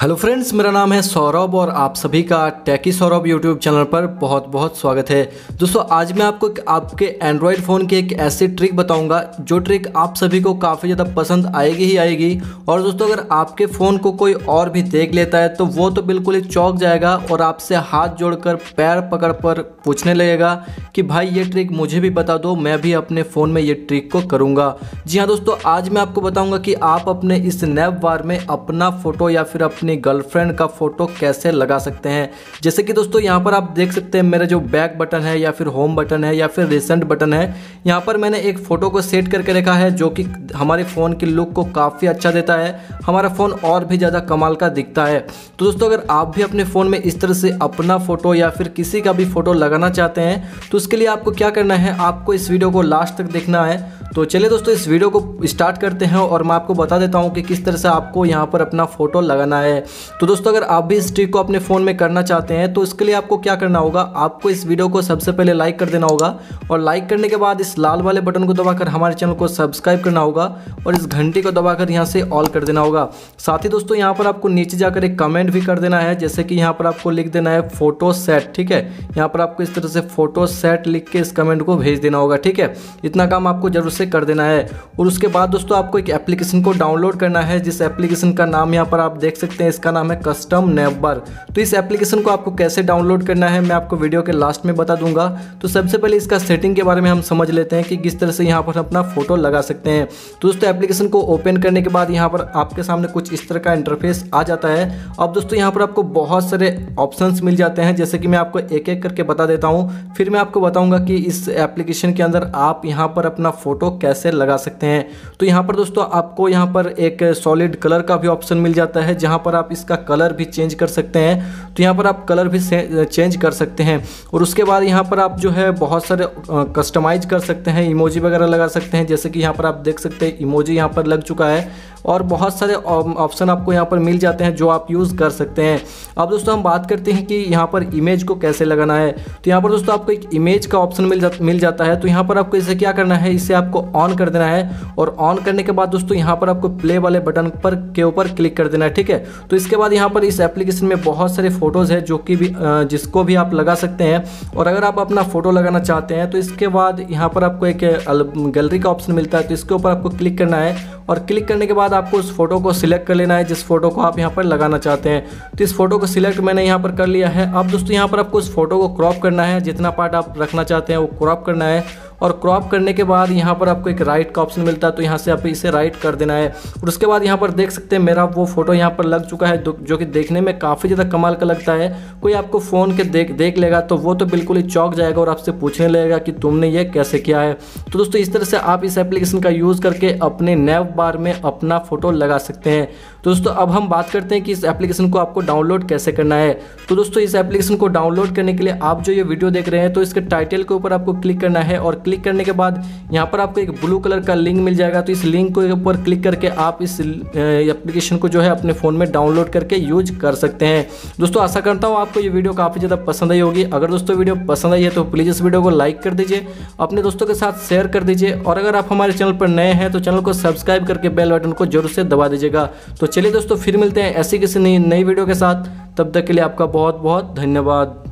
Hello friends, मेरा नाम है सौरभ और आप सभी का टेकी सौरभ यूट्यूब चैनल पर बहुत बहुत स्वागत है। दोस्तों, आज मैं आपको आपके एंड्रॉयड फ़ोन की एक ऐसी ट्रिक बताऊंगा जो ट्रिक आप सभी को काफ़ी ज़्यादा पसंद आएगी ही आएगी। और दोस्तों, अगर आपके फ़ोन को कोई और भी देख लेता है तो वो तो बिल्कुल ही चौंक जाएगा और आपसे हाथ जोड़कर पैर पकड़ पर पूछने लगेगा कि भाई ये ट्रिक मुझे भी बता दो, मैं भी अपने फ़ोन में ये ट्रिक को करूँगा। जी हाँ दोस्तों, आज मैं आपको बताऊँगा कि आप अपने इस NavBar में अपना फ़ोटो या फिर अपनी गर्लफ्रेंड का फोटो कैसे लगा सकते हैं। जैसे कि दोस्तों, यहाँ पर आप देख सकते हैं मेरा जो बैक बटन है या फिर होम बटन है या फिर रिसेंट बटन है, यहाँ पर मैंने एक फ़ोटो को सेट करके रखा है जो कि हमारे फ़ोन की लुक को काफ़ी अच्छा देता है, हमारा फ़ोन और भी ज़्यादा कमाल का दिखता है। तो दोस्तों, अगर आप भी अपने फ़ोन में इस तरह से अपना फ़ोटो या फिर किसी का भी फ़ोटो लगाना चाहते हैं तो उसके लिए आपको क्या करना है, आपको इस वीडियो को लास्ट तक देखना है। तो चलिए दोस्तों, इस वीडियो को स्टार्ट करते हैं और मैं आपको बता देता हूँ कि किस तरह से आपको यहाँ पर अपना फ़ोटो लगाना है। तो दोस्तों, अगर आप भी इस ट्रिक को अपने फ़ोन में करना चाहते हैं तो इसके लिए आपको क्या करना होगा, आपको इस वीडियो को सबसे पहले लाइक कर देना होगा और लाइक करने के बाद इस लाल वाले बटन को दबाकर हमारे चैनल को सब्सक्राइब करना होगा और इस घंटी को दबाकर यहाँ से ऑल कर देना होगा। साथ ही दोस्तों, यहाँ पर आपको नीचे जाकर एक कमेंट भी कर देना है, जैसे कि यहाँ पर आपको लिख देना है फ़ोटो सेट। ठीक है, यहाँ पर आपको इस तरह से फ़ोटो सेट लिख के इस कमेंट को भेज देना होगा। ठीक है, इतना काम आपको जरूर से कर देना है। और उसके बाद दोस्तों, आपको एक एप्लीकेशन को डाउनलोड करना है जिस एप्लीकेशन का नाम यहाँ पर आप देख सकते हैं, इसका नाम है कस्टम नेवर। तो इस एप्लीकेशन को आपको कैसे डाउनलोड करना है मैं आपको वीडियो के लास्ट में बता दूंगा। तो सबसे पहले इसका सेटिंग के बारे में हम समझ लेते हैं कि किस तरह से यहाँ पर अपना फ़ोटो लगा सकते हैं। तो दोस्तों, एप्लीकेशन को ओपन करने के बाद यहाँ पर आपके सामने कुछ इस तरह का इंटरफेस आ जाता है। अब दोस्तों, यहाँ पर आपको बहुत सारे ऑप्शंस मिल जाते हैं, जैसे कि मैं आपको एक एक करके बता देता हूँ, फिर मैं आपको बताऊँगा कि इस एप्लीकेशन के अंदर आप यहाँ पर अपना फ़ोटो कैसे लगा सकते हैं। तो यहाँ पर दोस्तों, आपको यहाँ पर एक सॉलिड कलर का भी ऑप्शन मिल जाता है जहाँ पर आप इसका कलर भी चेंज कर सकते हैं। तो यहाँ पर आप कलर भी चेंज कर सकते हैं और उसके बाद यहाँ पर आप जो है बहुत सारे कस्टमाइज कर सकते हैं, इमोजी वगैरह लगा सकते हैं। जैसे कि यहाँ पर आप देख सकते हैं इमोजी यहाँ पर लग चुका है और बहुत सारे ऑप्शन आपको यहाँ पर मिल जाते हैं जो आप यूज़ कर सकते हैं। अब दोस्तों, हम बात करते हैं कि यहाँ पर इमेज को कैसे लगाना है। तो यहाँ पर दोस्तों, आपको एक इमेज का ऑप्शन मिल जाता है। तो यहाँ पर आपको इसे क्या करना है, इसे आपको ऑन कर देना है और ऑन करने के बाद दोस्तों, यहाँ पर आपको प्ले वाले बटन पर के ऊपर क्लिक कर देना है। ठीक है, तो इसके बाद यहाँ पर इस एप्लीकेशन में बहुत सारे फ़ोटोज़ है जो कि जिसको भी आप लगा सकते हैं। और अगर आप अपना फ़ोटो लगाना चाहते हैं तो इसके बाद यहाँ पर आपको एक गैलरी का ऑप्शन मिलता है, तो इसके ऊपर आपको क्लिक करना है और क्लिक करने के बाद आपको उस फोटो को सिलेक्ट कर लेना है जिस फोटो को आप यहाँ पर लगाना चाहते हैं। तो इस फोटो को सिलेक्ट मैंने यहाँ पर कर लिया है। अब दोस्तों, यहाँ पर आपको उस फोटो को क्रॉप करना है, जितना पार्ट आप रखना चाहते हैं वो क्रॉप करना है। और क्रॉप करने के बाद यहाँ पर आपको एक राइट का ऑप्शन मिलता है, तो यहाँ से आप इसे राइट कर देना है। और उसके बाद यहाँ पर देख सकते हैं मेरा वो फोटो यहाँ पर लग चुका है जो कि देखने में काफ़ी ज़्यादा कमाल का लगता है। कोई आपको फ़ोन के देख लेगा तो वो तो बिल्कुल ही चौंक जाएगा और आपसे पूछने लगेगा कि तुमने ये कैसे किया है। तो दोस्तों, इस तरह से आप इस एप्लीकेशन का यूज़ करके अपने NavBar में अपना फ़ोटो लगा सकते हैं। तो दोस्तों, अब हम बात करते हैं कि इस एप्लीकेशन को आपको डाउनलोड कैसे करना है। तो दोस्तों, इस एप्लीकेशन को डाउनलोड करने के लिए आप जो ये वीडियो देख रहे हैं तो इसके टाइटल के ऊपर आपको क्लिक करना है और क्लिक करने के बाद यहाँ पर आपको एक ब्लू कलर का लिंक मिल जाएगा। तो इस लिंक के ऊपर क्लिक करके आप इस एप्लीकेशन को जो है अपने फ़ोन में डाउनलोड करके यूज कर सकते हैं। दोस्तों, आशा करता हूँ आपको ये वीडियो काफ़ी ज़्यादा पसंद आई होगी। अगर दोस्तों वीडियो पसंद आई है तो प्लीज़ इस वीडियो को लाइक कर दीजिए, अपने दोस्तों के साथ शेयर कर दीजिए और अगर आप हमारे चैनल पर नए हैं तो चैनल को सब्सक्राइब करके बेल बटन को जरूर से दबा दीजिएगा। तो चलिए दोस्तों, फिर मिलते हैं ऐसी किसी नई वीडियो के साथ। तब तक के लिए आपका बहुत बहुत धन्यवाद।